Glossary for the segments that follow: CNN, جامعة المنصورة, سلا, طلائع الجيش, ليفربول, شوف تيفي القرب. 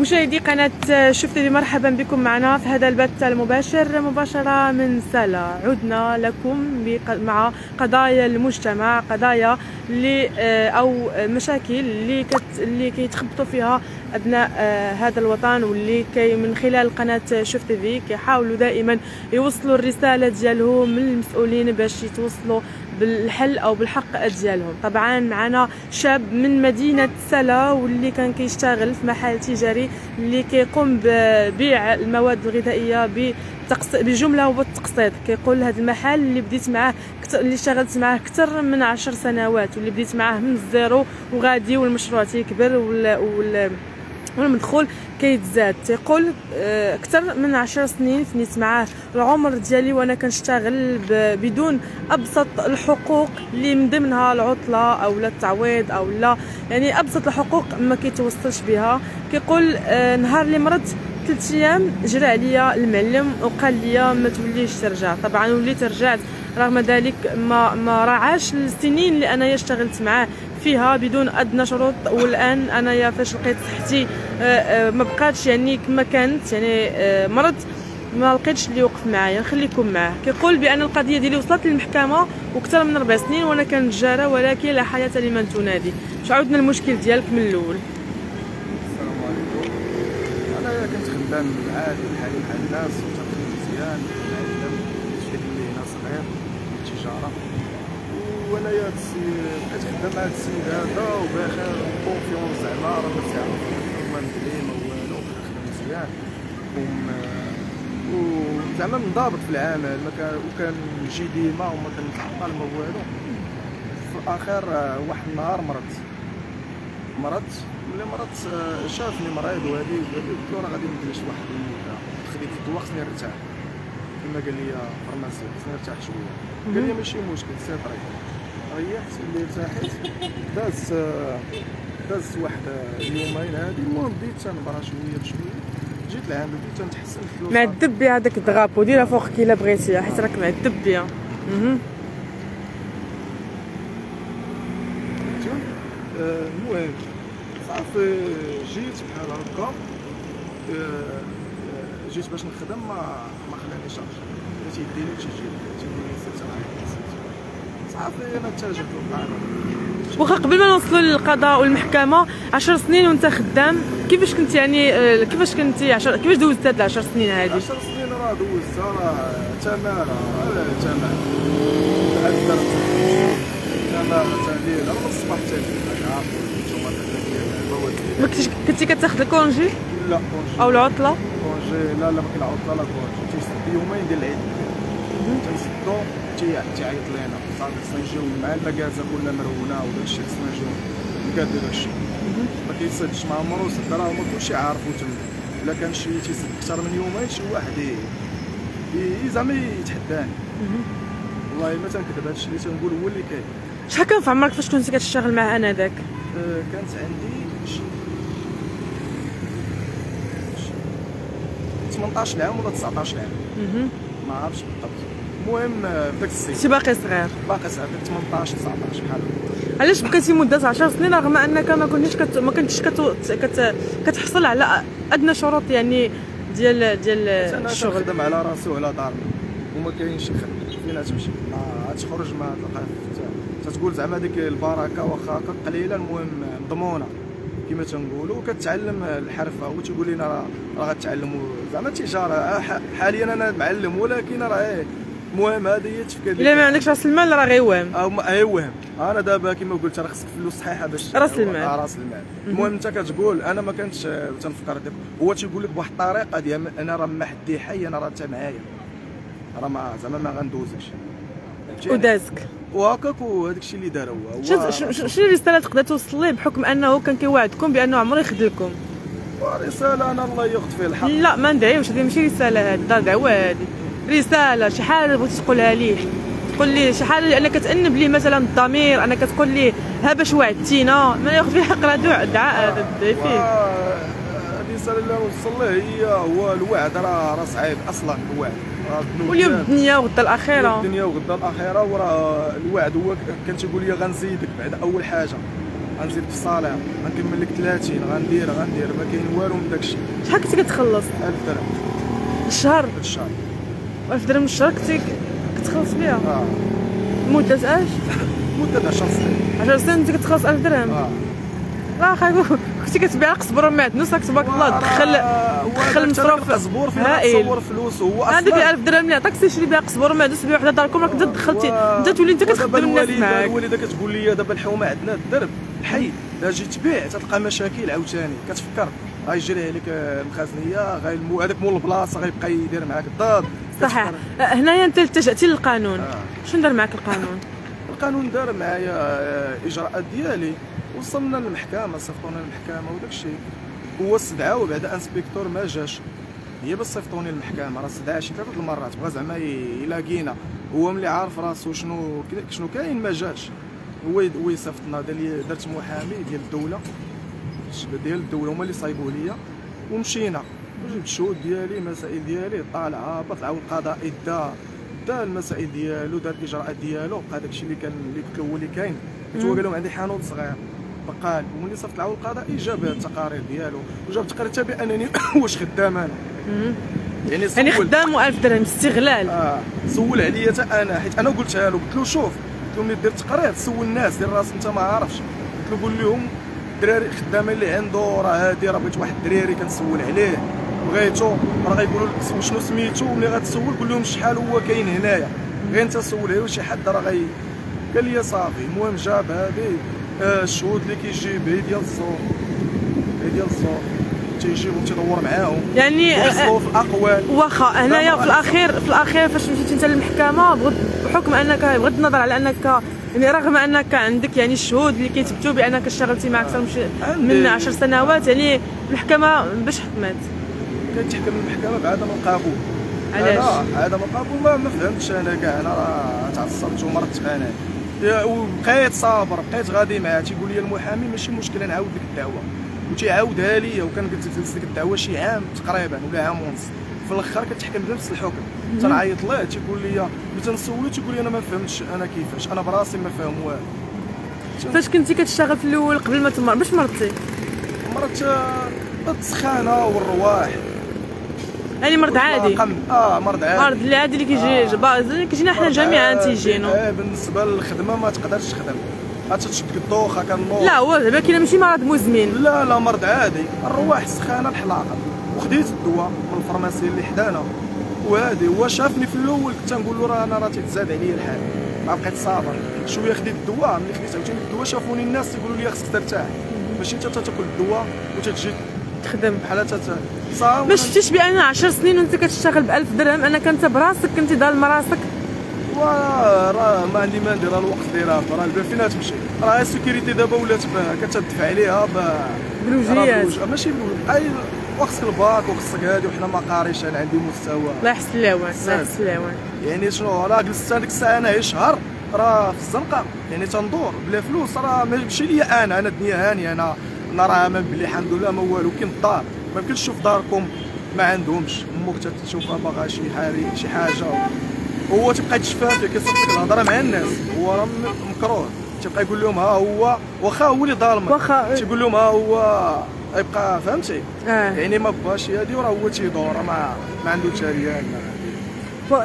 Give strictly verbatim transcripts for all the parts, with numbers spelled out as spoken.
مشاهدي قناة شوف تيفي، مرحبا بكم معنا في هذا البث المباشر مباشرة من سلا. عدنا لكم مع قضايا المجتمع، قضايا اللي أو مشاكل اللي اللي كيتخبطوا فيها أبناء هذا الوطن، واللي كي من خلال قناة شوف تيفي كيحاولوا دائما يوصلوا الرسالة ديالهم للمسؤولين باش يتوصلوا بالحل او بالحق ديالهم. طبعا معنا شاب من مدينه سلا واللي كان كيشتغل في محل تجاري اللي كيقوم ببيع المواد الغذائيه بجمله وبالتقسيط. كيقول هذا المحل اللي بديت معاه اللي اشتغلت معاه اكثر من عشر سنوات، واللي بديت معاه من الزيرو وغادي والمشروع تيكبر وال, وال... والمدخول كيتزاد. تيقول اكثر من عشر سنين فنيت معاه العمر ديالي وانا كنشتغل بدون ابسط الحقوق اللي من ضمنها العطله او لا التعويض او لا، يعني ابسط الحقوق ما كيتوصلش بها. كيقول نهار اللي مرضت ثلاث ايام جرى عليا المعلم وقال لي ما توليش ترجع. طبعا وليت رجعت، رغم ذلك ما ما راعاش السنين اللي انايا اشتغلت معاه فيها بدون ادنى شروط. والان انايا فاش لقيت صحتي ما بقاتش يعني كما كانت، يعني مرض ما لقيتش اللي يوقف معايا نخليكم معاه. كيقول بان القضيه ديالي وصلت للمحكمه واكثر من اربع سنين وانا كنتجارى، ولكن لا حياه لمن تنادي. شعودنا المشكل ديالك من الاول؟ السلام عليكم. انا كنت خدام عادي بحال بحال الناس وتقدير مزيان التجاره، وانايا بقيت خدام مع هاد السيد هذا وباخا كونفيونس زعما راه متعاون هما مدلين وهو خدام مزيان وزعما منضبط في العمل وكنجي ديما وما كنتعطل ما والو. في الاخر واحد النهار مرضت مرضت ملي مرضت شافني مريض وهادي وهادي قلت له راه غادي ندير شي واحد المده خديت الدواء خصني نرتاح. كما قال لي فرماسي خصني نرتاح شويه، قال لي ماشي مشكل سير ريح. ريحت ملي ارتاحت دازت دازت واحد اليومين هادي، المهم بديت تنبرا شويه بشويه جيت لعام بديت تنتحسن في الفلوس. معذب بها هذاك الدرابو ديرها فوقك الا بغيتيها حيت راك معذب بها. المهم صافي جيت بحال هكا جيت باش نخدم ما ما خلانيش نرجع، بغيت يديني تيجيني تيقول لي سير تعيط صافي انا اتجهت للقانون. واخا قبل ما نوصلوا للقضاء والمحكمه عشر سنين وانت خدام، كيفاش كنت يعني كيفاش كنتي عشر كيفاش دوزت هاد العشر سنين هادي؟ عشر سنين راه دوزتها راه تماره تماره تأثرت تماره تاليله من الصباح حتى الليل عارف انتوما ما كنتيش كنتي كتاخذ الكونجي؟ لا كونجي او العطله؟ كونجي لا لا ما كاين عطله لا كونجي، تيسد يومين ديال العيد تيسدو تيعيط لينا صافي خصنا نجيو مع المكازا كلنا مرونه وداك الشيء خصنا نجيو نكادو داك الشيء ما كيسدش مع عمرو سد راه هما كلشي عارفو تما. الا كان شي تيسد اكثر من يومين شي واحد زعما يتحداني والله ما تنكذب، هادشي اللي تنقول هو اللي كاين. شحال كان في عمرك فاش كنتي كتشتغل مع انذاك؟ كانت عندي ثمنطاش عام ولا تسعطاش عام ما عرفتش بالضبط. المهم بداك السن كنت باقي صغير باقي صغير ثمنطاش تسعطاش بحال هكا. علاش بقيتي مده عشر سنين رغم انك ما كنتيش كت... ما كنتش كت... كت... كتحصل على ادنى شروط يعني ديال ديال الشغل؟ انا كنخدم على راسي وعلى داري وما كاينش خدمه فين غتمشي غتخرج ما تلقاها تتقول زعما ديك البركه واخا قليله المهم مضمونه كما تنقولوا كتعلم الحرفه. هو تيقول لنا راه غتعلموا زعما التجاره حاليا انا معلم ولكن راه المهم هذه هي التفكير. الا ما عندكش راس المال راه غير وهم اه وهم. انا دابا كما قلت راه خصك فلوس صحيحه باش راس المال راس المال. المهم انت كتقول انا ما كنتش تنفكر دابا، هو تيقول لك بواحد الطريقه ديال انا راه ما حدي حي انا راه انت معايا راه ما زعما ما غندوزكش ودازك وهكاك وهذاك الشيء اللي دار هو. شنو الرساله تقدر توصل ليه بحكم انه كان كيوعدكم بانه عمره يخذلكم؟ رساله انا الله ياخذ فيه الحق. لا ما ندعيوش هذه ماشي رساله، هذه دعوه، هذه رساله شي حاجه بغيتي تقولها ليه، تقول ليه شي حاجه انك كتأنب ليه مثلا الضمير انك تقول ليه ها باش وعدتينا ما ياخذ فيه حق راه دعاء هذا تدعي فيه. الرساله اللي وصل ليه هي هو الوعد راه راه صعيب اصلا الوعد واليوم الدنيا وغدا الاخره الدنيا وغدا الاخره وراه الوعد هو كان تيقول لي غنزيدك بعد اول حاجه غنزيد في الصالة غنكمل لك ثلاثين غندير غندير ما كاين والو من داكشي. شحال كنت كتخلص؟ ألف درهم الشهر؟ الشهر ألف درهم الشهر كنت كتخلص بها؟ اه مدة أش؟ مدة عشر سنين عشر سنين أنت كتخلص ألف درهم؟ اه واخا كنتي كتبيع قزبور وما عندناش راك تبارك الله تدخل تدخل مصروف قزبور فين تصور فلوس هو اصلا هذيك ألف درهم اللي عطاك تشري بها قزبور وما عندوش بها وحده داركم راك دخلتي انت تولي انت كتخدم الناس معاك. الوالده كتقول لي دابا الحومه ما عندنا الدرب الحي الا جيت تبيع تلقى مشاكل عاوتاني كتفكر غيجري عليك المخازنيه غير هذاك مول البلاصه غيبقى يدير معاك الضاد. صحيح هنايا انت التجأتي للقانون شنو دار معاك القانون؟ القانون دار معايا اجراءات ديالي وصلنا للمحكمه صيفطونا للمحكمه وداك الشيء هو استدعاو بعدا انسبيكتور ما جاش هي باش صيفطوني للمحكمه راه استدعا شي ثلاثه المرات بغا زعما يلاقينا هو ملي عارف راسو شنو شنو كاين ما جاش هو هو صيفطنا دار درت محامي ديال الدوله ديال الدوله هما اللي صايبوه ليا ومشينا جبت الشهود ديالي المسائل ديالي طالعه بطلعوا القضاء دا دا المسائل ديالو دار الاجراءات ديالو بقى داك الشيء اللي كان اللي قلت له هو اللي كاين هو قال لهم عندي حانوت صغير قال وملي صيفط العون القضائي جاب التقارير ديالو وجاب تقرير حتى بانني واش خدام انا يعني يعني خدام و1000 درهم استغلال. اه سول عليا حتى انا حيت انا قلتها له قلت له شوف قلت له ملي دير تقرير سول الناس دير راسك انت ما عارفش قلت له قول لهم الدراري الخدامه اللي عنده راه هادي راه بغيت واحد الدراري كنسول عليه بغيتو راه غيقولوا لك شنو سميتو ملي غتسول قول لهم شحال هو كاين هنايا غير انت سول عليه شي حد راه غي قال لي صافي المهم جاب هادي الشهود اللي كيجيب هي ديال الزور هي ديال الزور تيجيبهم تيدور معاهم يعني وصلوا في الاقوال واخا هنايا في الاخير في الاخير فاش مشيتي انت للمحكمه بغيت بحكم انك بغض النظر على انك يعني رغم انك عندك يعني الشهود اللي كيثبتوا بانك اشتغلتي مع اكثر من عشر سنوات يعني المحكمه باش حكمت كتحكم المحكمه بعدم القبول. علاش؟ عدم القبول ما فهمتش انا كاع انا راه تعصبت ومرضت انا وبقيت صابر بقيت غادي معاه تيقول لي المحامي ماشي مشكله نعاود لك الدعوه وتيعاودها لي وكان قلت لك الدعوه شي عام تقريبا ولا عام ونص في الاخر كتحكم بنفس الحكم تنعيط ليه تيقول لي ملي تنسولو تيقول لي انا ما فهمتش انا كيفاش انا براسي ما فاهم والو. فاش كنتي كتشتغل في الاول قبل ما تمرض باش مرضتي؟ مرضت السخانه والرواح يعني مرض عادي. اه مرض عادي مرض اللي عادي اللي كيجي آه. كيجينا حنا جميعا تيجينا. آه بالنسبه للخدمه ما تقدرش تخدم غاتشدك الدوخ كنوض لا هو زعما كاين ماشي مرض مزمن لا لا مرض عادي الرواح السخانه الحلاقه وخديت الدواء من الفرماسي اللي حدانا وهادي هو شافني في الاول كنت نقول له راه انا راه تيتزاد عليا الحال ما بقيت صابر شويه خديت الدواء ملي خديت عاوتاني الدواء شافوني الناس تيقولوا لي خصك ترتاح ماشي انت تاكل الدواء وتتجي تخدم بحال تا ما شفتيش بان عشر سنين وانت كتشتغل ب ألف درهم انا كنت براسك كنتي ظالم راسك راه ما عندي ما ندير الوقت ديالها راه البال فين تمشي راه السيكوريتي دابا ولات كتدفع عليها بالوجيات ماشي اي وخصك الباك وخصك هادي وحنا ما قاريش انا عندي مستوى الله يحسن العوان الله يحسن العوان يعني شنو راه جلست هذيك الساعه انا غير شهر راه في الزنقه يعني تندور بلا فلوس راه ماشي ليا انا انا الدنيا هانيه انا انا راه ما بلي الحمد لله ما والو كاين الدار ما يمكنش تشوف داركم ما عندهمش امك تشوفها باغا شي حاجه شي حاجه هو تبقى تشفافي كيصدق الهضره مع الناس هو راه مكروه تبقى يقول لهم ها هو واخا هو اللي ظالمك واخا تيقول لهم ها هو يبقى فهمتي آه. يعني ما باش هادي وراه هو تيدور ما ما عنده تاليه.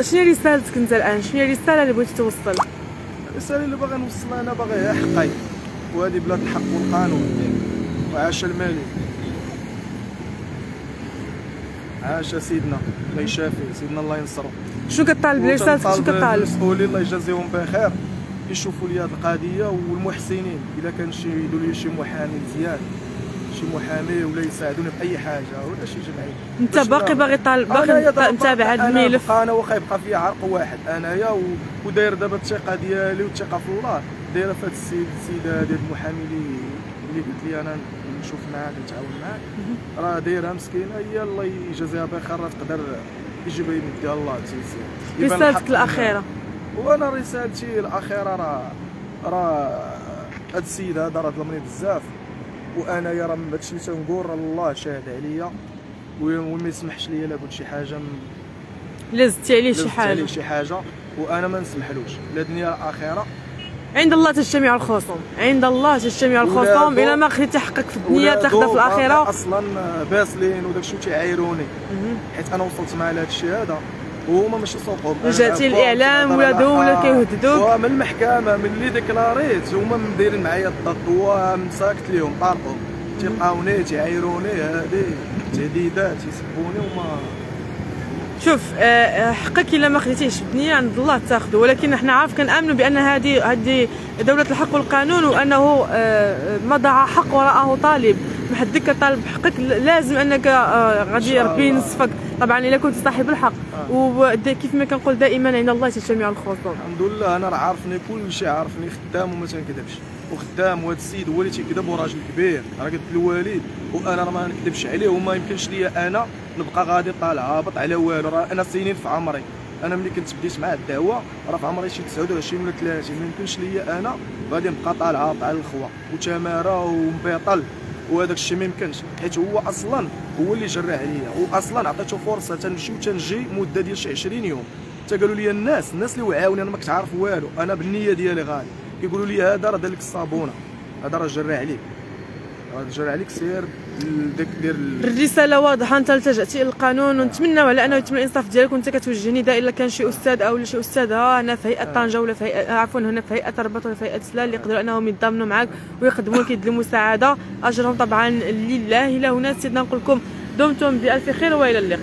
شنو هي رسالتك انت الان شنو هي الرساله اللي بغيتي توصل؟ الرساله اللي باغي نوصلها انا باغي هي حقي وهذه بلاد الحق والقانون وعاش المالي عاش سيدنا الله يشافيه سيدنا الله ينصرو. شنو كطالب رسالتك شنو كطالب؟ المسؤولين الله يجازيهم بخير يشوفوا لي هذه القضيه والمحسنين الا كان شي يديروا لي شي محامي مزيان شي محامي ولا يساعدوني باي حاجه ولا شي جمعيه. انت باقي باغي طالب باغي متابع هذا الملف؟ انا واخا يبقى فيا عرق واحد انايا وداير دابا الثقه ديالي والثقه في الله دايره في هذا السيد السيده هذه المحامي اللي اللي قلت لي انا نشوف معاك نتعاون معاك راه دايرها مسكينه هي الله يجازيها بخير راه تقدر يجيبها من يد الله تيسير. رسالتك الاخيره؟ وانا رسالتي الاخيره راه راه هذا السيد هذا راه ظلمني بزاف وانا يا راه هادشي اللي تنقول راه الله شاهد عليا وما يسمحش ليا لا قلت شي حاجه لزت عليه شي حاجه لزت عليه شي حاجه وانا ما نسمحلوش لا دنيا اخره عند الله تجتمع الخصوم، عند الله تجتمع الخصوم، إلا ما خديتي حقك في الدنيا تاخذها في الآخرة. أصلا باسلين وداك الشيء تيعايروني، حيت أنا وصلت معايا لهذا الشيء هذا وهما ماشي سوقهم. جاتي الإعلام ولادو ولا كيهددوك. ومن المحكمة من اللي ديكلاريت هما مديرين معايا الضغط ومساكت ليهم طالقهم، تيلقاوني تيعايروني هادي تهديدات تيسبوني وما. شوف حقك الا ما خديتيهش الدنيا عند الله تاخذه، ولكن حنا عارف كنامنوا بان هذه هذه دوله الحق والقانون، وانه ما ضاع حق وراءه طالب. محدك كطالب حقك لازم انك غادي ربي ينصفك طبعا الا كنت صاحب الحق. وكيف ما كنقول دائما عند الله تجتمع الخصوم. الحمد لله انا راه عارفني كلشي، عارفني خدام وما تنكذبش، وخدام وهذا السيد هو اللي تيكذب وراجل كبير راه قد الوالد، وانا راه ما نكذبش عليه وما يمكنش ليا انا نبقى غادي طالع هابط على والو. راه انا سنين في عمري، انا ملي كنت بديت مع الدعوه راه في عمري شي تسعة وعشرين ولا ثلاثين، ما يمكنش ليا انا غادي نبقى طالع هابط على الخوه وتماره ومبيطل وهذاك الشيء ما يمكنش، حيت هو اصلا هو اللي جرى عليا، واصلا عطيته فرصه تنمشي وتنجي مده ديال شي عشرين يوم. حتى قالوا لي الناس الناس اللي وعاوني انا ما كنت عارف والو، انا بالنيه ديالي غادي كيقولوا لي هذا راه دار لك الصابونه، هذا راه جرى عليك، راه جرى عليك سير داك دير. الرساله واضحه، انت التجأتي للقانون، ونتمناو على انه يتم الانصاف ديالك. وانت كتوجهني دائما كان شي استاذ او شي استاذه هنا في هيئه طنجه ولا في هيئه عفوا هنا في هيئه رباط ولا في هيئه سلا اللي يقدروا انهم يتضامنوا معاك ويقدموا لك يد المساعده، اجرهم طبعا لله. الى هنا سيدنا نقول لكم دمتم بألف خير والى اللقاء.